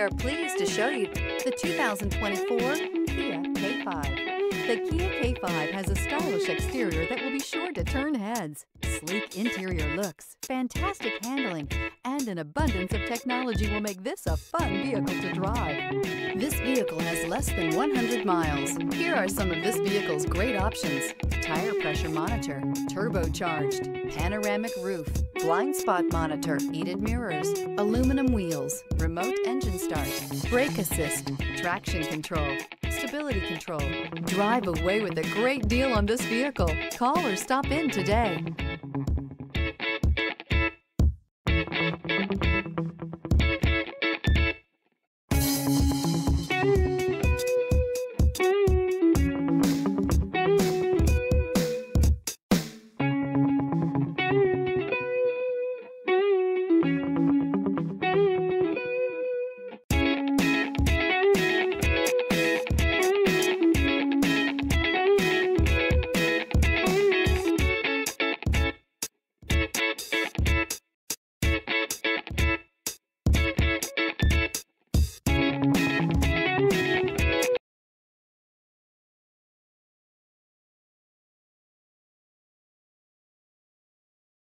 We are pleased to show you the 2024 Kia K5. The Kia K5 has a stylish exterior that will be sure to turn heads, sleek interior looks, fantastic handling, and an abundance of technology will make this a fun vehicle to drive. This vehicle has less than 100 miles. Here are some of this vehicle's great options: tire pressure monitor, turbocharged, panoramic roof, blind spot monitor, heated mirrors, aluminum wheels, remote engine start, brake assist, traction control, stability control. Drive away with a great deal on this vehicle. Call or stop in today.